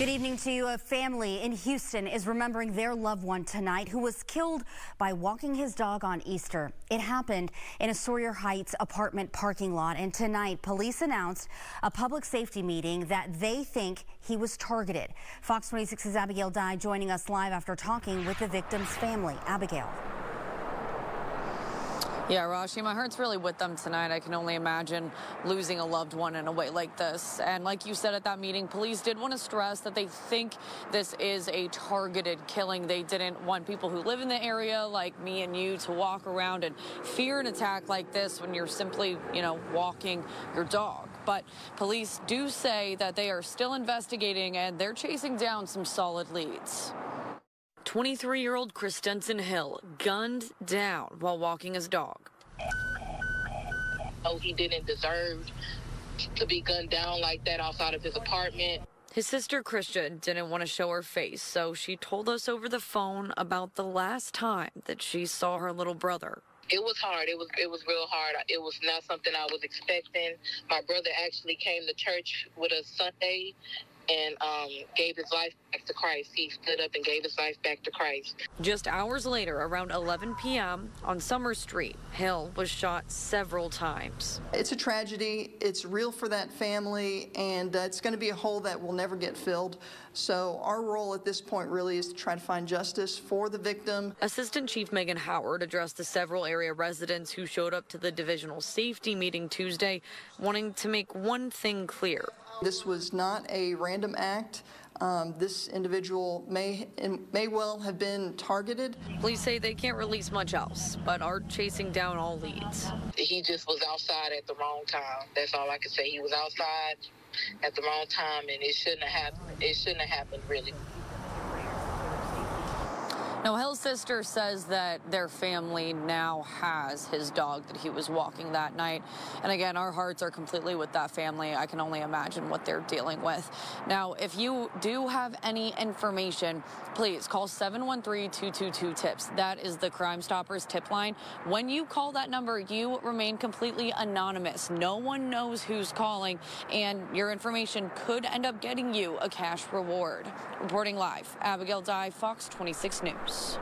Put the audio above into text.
Good evening to you. A family in Houston is remembering their loved one tonight who was killed by walking his dog on Easter. It happened in a Sawyer Heights apartment parking lot, and tonight police announced a public safety meeting that they think he was targeted. Fox 26's Abigail Dye joining us live after talking with the victim's family. Abigail. Yeah, Rashi, my heart's really with them tonight. I can only imagine losing a loved one in a way like this. And like you said at that meeting, police did want to stress that they think this is a targeted killing. They didn't want people who live in the area like me and you to walk around and fear an attack like this when you're simply, walking your dog. But police do say that they are still investigating and they're chasing down some solid leads. 23-year-old Chris Denson-Hill gunned down while walking his dog. Oh, he didn't deserve to be gunned down like that outside of his apartment. His sister Christian didn't want to show her face, so she told us over the phone about the last time that she saw her little brother. It was hard. It was real hard. It was not something I was expecting. My brother actually came to church with us Sunday and gave his life back to Christ. He stood up and gave his life back to Christ. Just hours later, around 11 p.m. on Summer Street, Hill was shot several times. It's a tragedy. It's real for that family, and it's going to be a hole that will never get filled. So our role at this point really is to try to find justice for the victim. Assistant Chief Megan Howard addressed the several area residents who showed up to the divisional safety meeting Tuesday, wanting to make one thing clear. This was not a random act. This individual may well have been targeted. Police say they can't release much else, but are chasing down all leads. He just was outside at the wrong time. That's all I can say. He was outside at the wrong time, and it shouldn't have happened. It shouldn't have happened, really. Now, Hill's sister says that their family now has his dog that he was walking that night. And again, our hearts are completely with that family. I can only imagine what they're dealing with. Now, if you do have any information, please call 713-222-TIPS. That is the Crime Stoppers tip line. When you call that number, you remain completely anonymous. No one knows who's calling, and your information could end up getting you a cash reward. Reporting live, Abigail Dye, Fox 26 News.